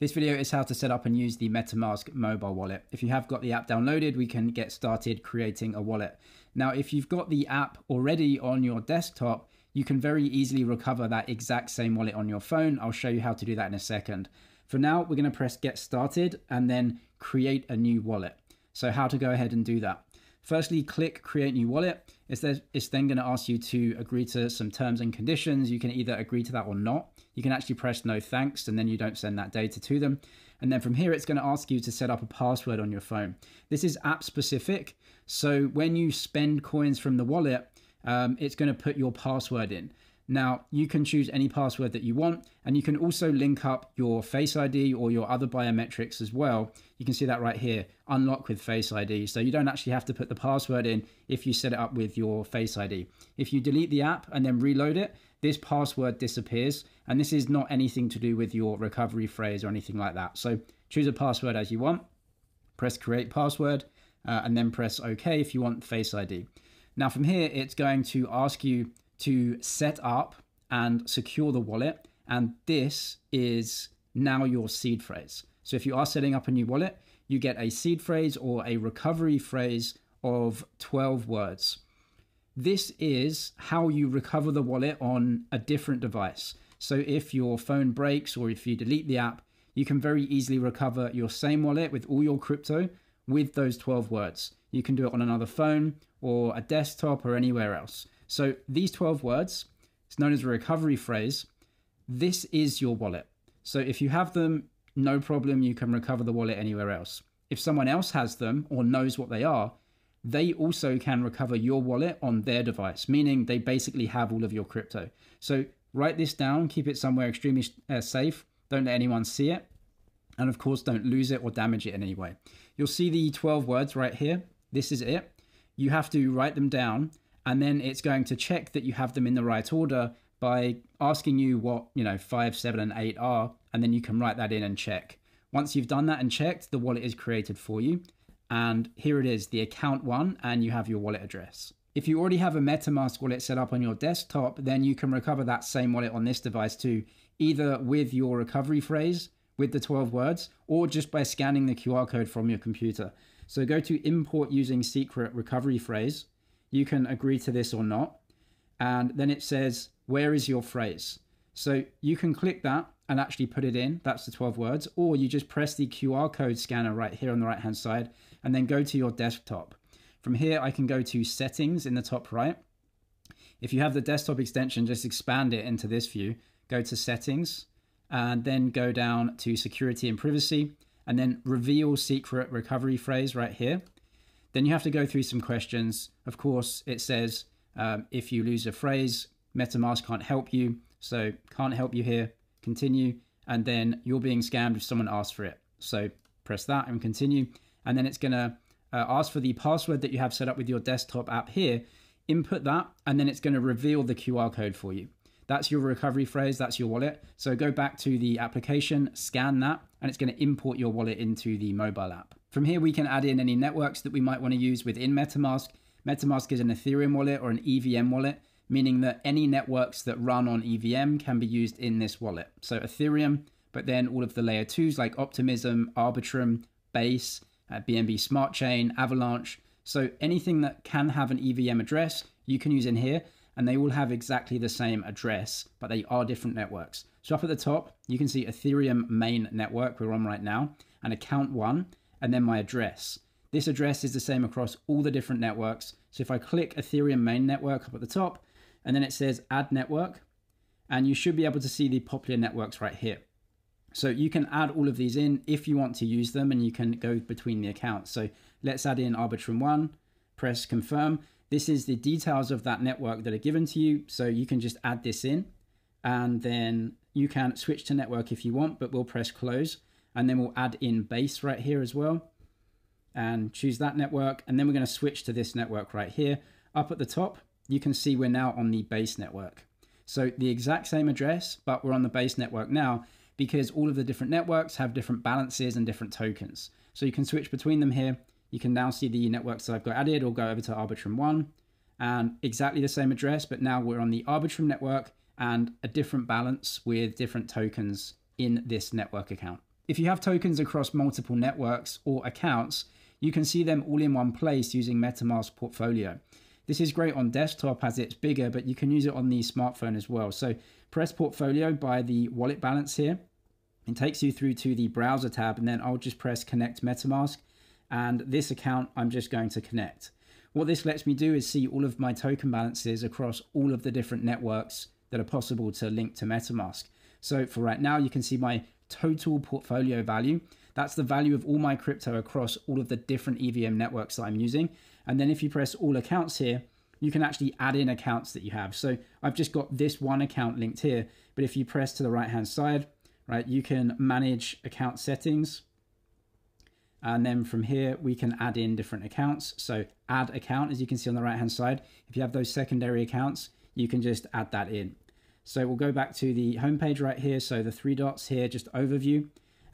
This video is how to set up and use the MetaMask mobile wallet. If you have got the app downloaded, we can get started creating a wallet. Now, if you've got the app already on your desktop, you can very easily recover that exact same wallet on your phone. I'll show you how to do that in a second. For now, we're going to press get started and then create a new wallet. So how to go ahead and do that. Firstly, click create new wallet. It's then going to ask you to agree to some terms and conditions. You can either agree to that or not. You can actually press no thanks, and then you don't send that data to them. And then from here, it's going to ask you to set up a password on your phone. This is app specific. So when you spend coins from the wallet, it's going to put your password in. Now, you can choose any password that you want, and you can also link up your Face ID or your other biometrics as well. You can see that right here, unlock with Face ID. So you don't actually have to put the password in if you set it up with your Face ID. If you delete the app and then reload it, this password disappears, and this is not anything to do with your recovery phrase or anything like that. So choose a password as you want, press create password, and then press OK if you want Face ID. Now from here, it's going to ask you to set up and secure the wallet. And this is now your seed phrase. So if you are setting up a new wallet, you get a seed phrase or a recovery phrase of 12 words. This is how you recover the wallet on a different device. So if your phone breaks or if you delete the app, you can very easily recover your same wallet with all your crypto with those 12 words. You can do it on another phone or a desktop or anywhere else. So these 12 words, it's known as a recovery phrase. This is your wallet. So if you have them, no problem, you can recover the wallet anywhere else. If someone else has them or knows what they are, they also can recover your wallet on their device, meaning they basically have all of your crypto. So write this down, keep it somewhere extremely safe. Don't let anyone see it. And of course, don't lose it or damage it in any way. You'll see the 12 words right here. This is it. You have to write them down. And then it's going to check that you have them in the right order by asking you what, 5, 7, and 8 are, and then you can write that in and check. Once you've done that and checked, the wallet is created for you. And here it is, the account one, and you have your wallet address. If you already have a MetaMask wallet set up on your desktop, then you can recover that same wallet on this device too, either with your recovery phrase, with the 12 words, or just by scanning the QR code from your computer. So go to import using secret recovery phrase. You can agree to this or not. And then it says, where is your phrase? So you can click that and actually put it in. That's the 12 words. Or you just press the QR code scanner right here on the right-hand side and then go to your desktop. From here, I can go to settings in the top right. If you have the desktop extension, just expand it into this view. Go to settings and then go down to security and privacy and then reveal secret recovery phrase right here. Then you have to go through some questions. Of course, it says, if you lose a phrase, MetaMask can't help you. So can't help you here, continue. And then you're being scammed if someone asks for it. So press that and continue. And then it's gonna ask for the password that you have set up with your desktop app here, input that, and then it's gonna reveal the QR code for you. That's your recovery phrase, that's your wallet. So go back to the application, scan that, and it's gonna import your wallet into the mobile app. From here, we can add in any networks that we might want to use within MetaMask. MetaMask is an Ethereum wallet or an EVM wallet, meaning that any networks that run on EVM can be used in this wallet. So Ethereum, but then all of the layer 2s like Optimism, Arbitrum, Base, BNB Smart Chain, Avalanche. So anything that can have an EVM address, you can use in here, and they all have exactly the same address, but they are different networks. So up at the top, you can see Ethereum main network we're on right now, and account one, and then my address. This address is the same across all the different networks. So if I click Ethereum main network up at the top, and then it says add network, and you should be able to see the popular networks right here. So you can add all of these in if you want to use them, and you can go between the accounts. So let's add in Arbitrum 1, press confirm. This is the details of that network that are given to you. So you can just add this in, and then you can switch to network if you want, but we'll press close. And then we'll add in Base right here as well and choose that network. And then we're going to switch to this network right here. Up at the top, you can see we're now on the Base network. So the exact same address, but we're on the Base network now because all of the different networks have different balances and different tokens. So you can switch between them here. You can now see the networks that I've got added, or go over to Arbitrum 1 and exactly the same address, but now we're on the Arbitrum network and a different balance with different tokens in this network account. If you have tokens across multiple networks or accounts, you can see them all in one place using MetaMask Portfolio. This is great on desktop as it's bigger, but you can use it on the smartphone as well. So press Portfolio by the wallet balance here. It takes you through to the browser tab, and then I'll just press Connect MetaMask. And this account, I'm just going to connect. What this lets me do is see all of my token balances across all of the different networks that are possible to link to MetaMask. So for right now, you can see my total portfolio value. That's the value of all my crypto across all of the different EVM networks that I'm using. And then if you press all accounts here, you can actually add in accounts that you have. So I've just got this one account linked here, but if you press to the right-hand side, right, you can manage account settings. And then from here, we can add in different accounts. So add account, as you can see on the right-hand side, if you have those secondary accounts, you can just add that in. So we'll go back to the homepage right here. So the three dots here, just overview.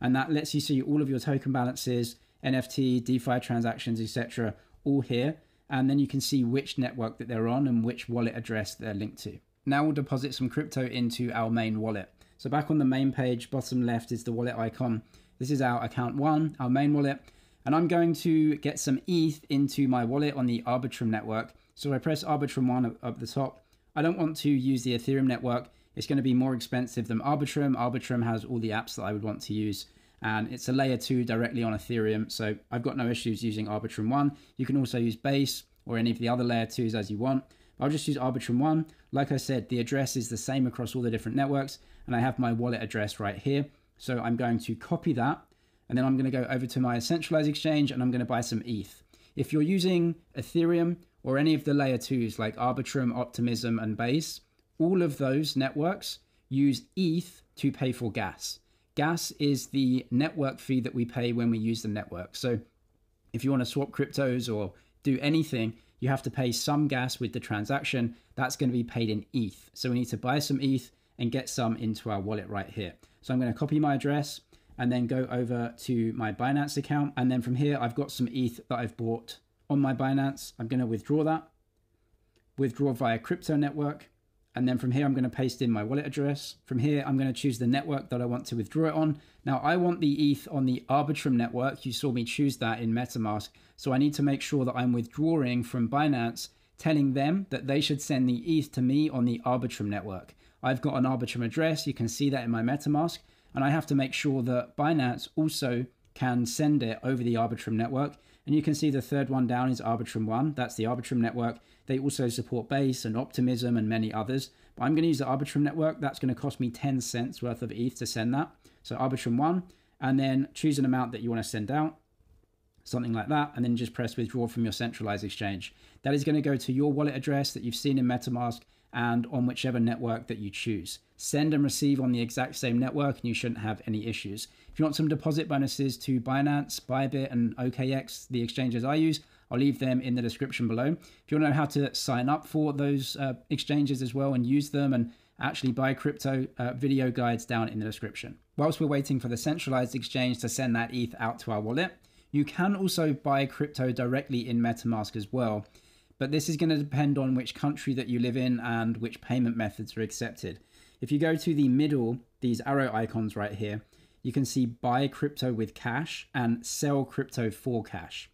And that lets you see all of your token balances, NFT, DeFi transactions, etc., all here. And then you can see which network that they're on and which wallet address they're linked to. Now we'll deposit some crypto into our main wallet. So back on the main page, bottom left is the wallet icon. This is our account one, our main wallet, and I'm going to get some ETH into my wallet on the Arbitrum network. So I press Arbitrum one up the top. I don't want to use the Ethereum network. It's going to be more expensive than Arbitrum. Arbitrum has all the apps that I would want to use, and it's a layer 2 directly on Ethereum. So I've got no issues using Arbitrum 1. You can also use Base or any of the other layer 2s as you want. I'll just use Arbitrum 1. Like I said, the address is the same across all the different networks, and I have my wallet address right here. So I'm going to copy that, and then I'm going to go over to my centralized exchange, and I'm going to buy some ETH. If you're using Ethereum or any of the layer 2s like Arbitrum, Optimism, and Base, all of those networks use ETH to pay for gas. Gas is the network fee that we pay when we use the network. So if you want to swap cryptos or do anything, you have to pay some gas with the transaction. That's going to be paid in ETH. So we need to buy some ETH and get some into our wallet right here. So I'm going to copy my address and then go over to my Binance account. And then from here, I've got some ETH that I've bought on my Binance. I'm going to withdraw that, withdraw via crypto network. And then from here, I'm going to paste in my wallet address. From here, I'm going to choose the network that I want to withdraw it on. Now, I want the ETH on the Arbitrum network. You saw me choose that in MetaMask. So I need to make sure that I'm withdrawing from Binance, telling them that they should send the ETH to me on the Arbitrum network. I've got an Arbitrum address. You can see that in my MetaMask. And I have to make sure that Binance also can send it over the Arbitrum network. And you can see the third one down is Arbitrum 1. That's the Arbitrum network. They also support Base and Optimism and many others. But I'm going to use the Arbitrum network. That's going to cost me 10 cents worth of ETH to send that. So Arbitrum 1, and then choose an amount that you want to send out, something like that, and then just press withdraw from your centralized exchange. That is going to go to your wallet address that you've seen in MetaMask and on whichever network that you choose. Send and receive on the exact same network, and you shouldn't have any issues. If you want some deposit bonuses to Binance, Bybit, and OKX, the exchanges I use, I'll leave them in the description below. If you want to know how to sign up for those exchanges as well and use them and actually buy crypto, video guides down in the description. Whilst we're waiting for the centralized exchange to send that ETH out to our wallet, you can also buy crypto directly in MetaMask as well. But this is going to depend on which country that you live in and which payment methods are accepted. If you go to the middle, these arrow icons right here, you can see buy crypto with cash and sell crypto for cash.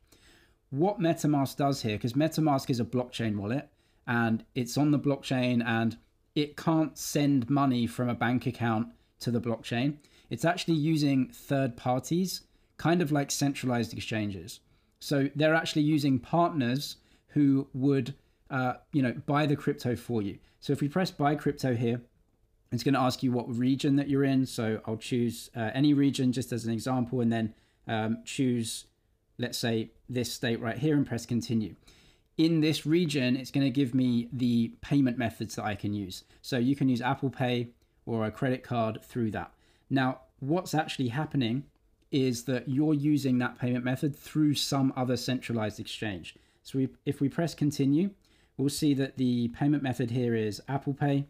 What MetaMask does here, because MetaMask is a blockchain wallet and it's on the blockchain and it can't send money from a bank account to the blockchain. It's actually using third parties, kind of like centralized exchanges. So they're actually using partners who would buy the crypto for you. So if we press buy crypto here, it's going to ask you what region that you're in. So I'll choose any region just as an example, and then choose, let's say, this state right here and press continue. In this region, it's going to give me the payment methods that I can use. So you can use Apple Pay or a credit card through that. Now, what's actually happening is that you're using that payment method through some other centralized exchange. So if we press continue, we'll see that the payment method here is Apple Pay,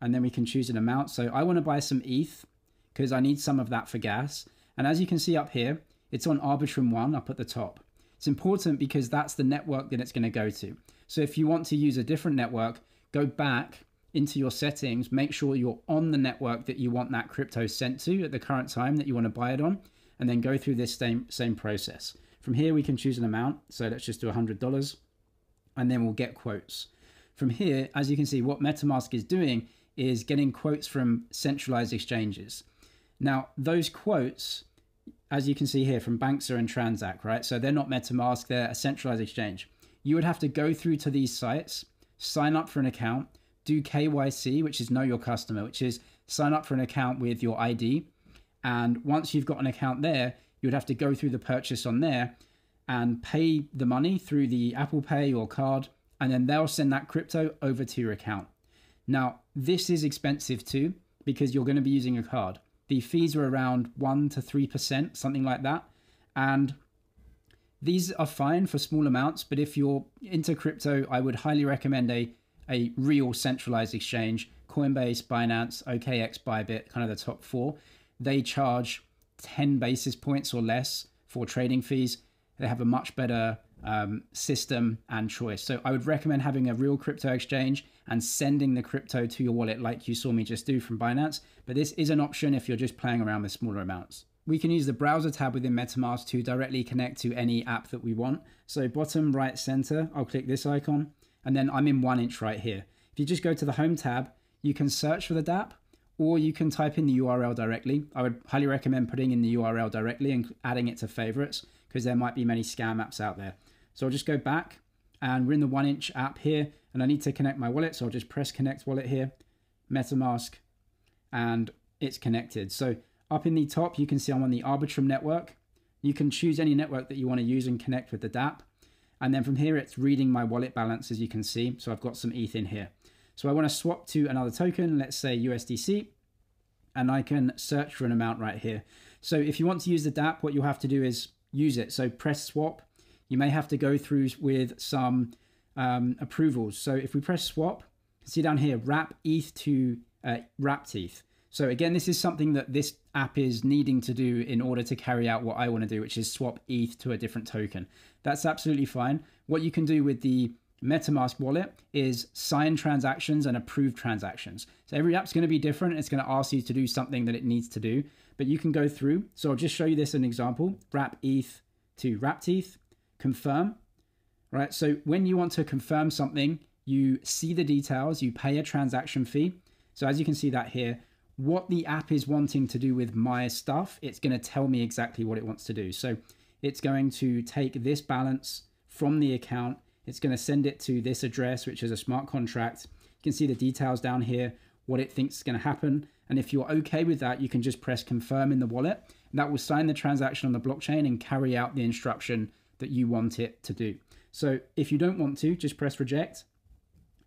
and then we can choose an amount. So I want to buy some ETH because I need some of that for gas. And as you can see up here, it's on Arbitrum 1 up at the top. It's important because that's the network that it's going to go to. So if you want to use a different network, go back into your settings, make sure you're on the network that you want that crypto sent to at the current time that you want to buy it on, and then go through this same process. From here, we can choose an amount. So let's just do $100, and then we'll get quotes. From here, as you can see, what MetaMask is doing is getting quotes from centralized exchanges. Now, those quotes, as you can see here, from Banxa and Transact, right? So they're not MetaMask, they're a centralized exchange. You would have to go through to these sites, sign up for an account, do KYC, which is know your customer, which is sign up for an account with your ID. And once you've got an account there, you would have to go through the purchase on there and pay the money through the Apple Pay or card, and then they'll send that crypto over to your account. Now, this is expensive too, because you're going to be using a card. The fees are around 1% to 3%, something like that. And these are fine for small amounts, but if you're into crypto, I would highly recommend a real centralized exchange. Coinbase, Binance, OKX, Bybit, kind of the top four. They charge 10 basis points or less for trading fees. They have a much better system and choice. So I would recommend having a real crypto exchange and sending the crypto to your wallet like you saw me just do from Binance. But this is an option if you're just playing around with smaller amounts. We can use the browser tab within MetaMask to directly connect to any app that we want. So bottom right center, I'll click this icon, and then I'm in 1inch right here. If you just go to the home tab, you can search for the DApp, or you can type in the URL directly. I would highly recommend putting in the URL directly and adding it to favorites, because there might be many scam apps out there. So I'll just go back, and we're in the 1inch app here, and I need to connect my wallet. So I'll just press connect wallet here, MetaMask, and it's connected. So up in the top, you can see I'm on the Arbitrum network. You can choose any network that you want to use and connect with the DApp. And then from here, it's reading my wallet balance, as you can see. So I've got some ETH in here. So I want to swap to another token, let's say USDC, and I can search for an amount right here. So if you want to use the DApp, what you'll have to do is use it. So press swap. You may have to go through with some approvals. So if we press swap, see down here, wrap ETH to wrapped ETH. So again, this is something that this app is needing to do in order to carry out what I want to do, which is swap ETH to a different token. That's absolutely fine. What you can do with the MetaMask wallet is sign transactions and approve transactions. So every app's going to be different. It's going to ask you to do something that it needs to do, but you can go through. So I'll just show you this as an example. Wrap ETH to wrapped ETH, confirm, right? So when you want to confirm something, you see the details, you pay a transaction fee. So as you can see that here, what the app is wanting to do with my stuff, it's going to tell me exactly what it wants to do. So it's going to take this balance from the account. It's going to send it to this address, which is a smart contract. You can see the details down here, what it thinks is going to happen. And if you're okay with that, you can just press confirm in the wallet. And that will sign the transaction on the blockchain and carry out the instruction that you want it to do. So if you don't want to, just press reject.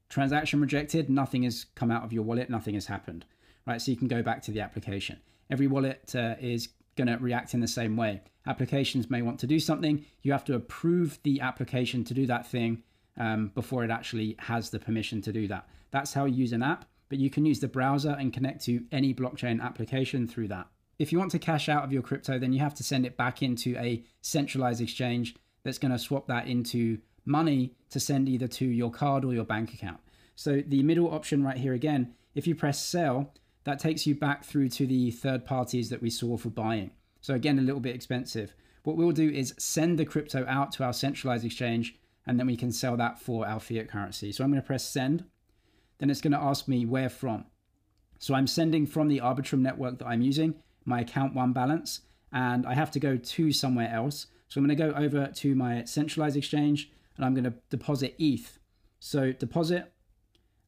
Transaction rejected. Nothing has come out of your wallet. Nothing has happened. Right, so you can go back to the application. Every wallet is going to react in the same way. Applications may want to do something. You have to approve the application to do that thing before it actually has the permission to do that. That's how you use an app, but you can use the browser and connect to any blockchain application through that. If you want to cash out of your crypto, then you have to send it back into a centralized exchange that's going to swap that into money to send either to your card or your bank account. So the middle option right here again, if you press sell, that takes you back through to the third parties that we saw for buying. So again, a little bit expensive. What we'll do is send the crypto out to our centralized exchange, and then we can sell that for our fiat currency. So I'm going to press send. Then it's going to ask me where from. So I'm sending from the Arbitrum network that I'm using, my account one balance, and I have to go to somewhere else. So I'm going to go over to my centralized exchange, and I'm going to deposit ETH. So deposit.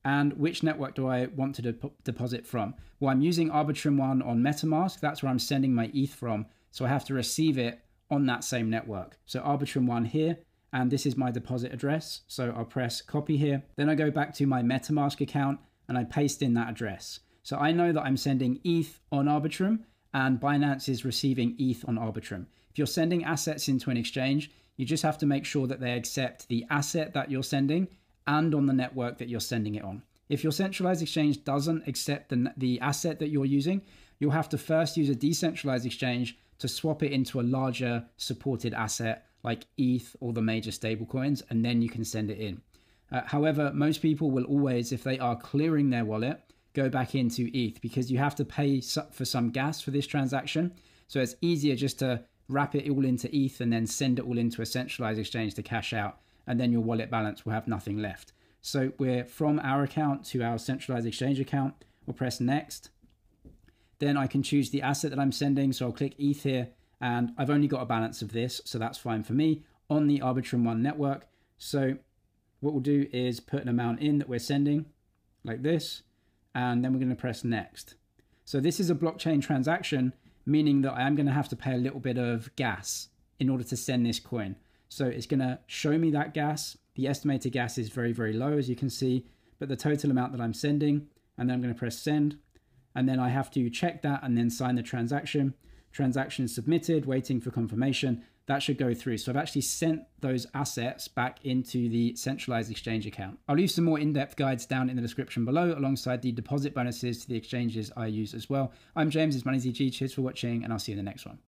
And which network do I want to deposit from? Well, I'm using Arbitrum 1 on MetaMask. That's where I'm sending my ETH from. So I have to receive it on that same network. So Arbitrum 1 here, and this is my deposit address. So I'll press copy here. Then I go back to my MetaMask account and I paste in that address. So I know that I'm sending ETH on Arbitrum and Binance is receiving ETH on Arbitrum. If you're sending assets into an exchange, you just have to make sure that they accept the asset that you're sending and on the network that you're sending it on. If your centralized exchange doesn't accept the asset that you're using, you'll have to first use a decentralized exchange to swap it into a larger supported asset like ETH or the major stablecoins, and then you can send it in. However, most people will always, if they are clearing their wallet, go back into ETH because you have to pay for some gas for this transaction. So it's easier just to wrap it all into ETH and then send it all into a centralized exchange to cash out, and then your wallet balance will have nothing left. So we're from our account to our centralized exchange account. We'll press next. Then I can choose the asset that I'm sending. So I'll click ETH here, and I've only got a balance of this, so that's fine for me on the Arbitrum One network. So what we'll do is put an amount in that we're sending like this, and then we're going to press next. So this is a blockchain transaction, meaning that I am going to have to pay a little bit of gas in order to send this coin. So it's going to show me that gas. The estimated gas is very, very low, as you can see, but the total amount that I'm sending, and then I'm going to press send. And then I have to check that and then sign the transaction. Transaction submitted, waiting for confirmation. That should go through. So I've actually sent those assets back into the centralized exchange account. I'll leave some more in-depth guides down in the description below, alongside the deposit bonuses to the exchanges I use as well. I'm James, it's MoneyZG. Cheers for watching, and I'll see you in the next one.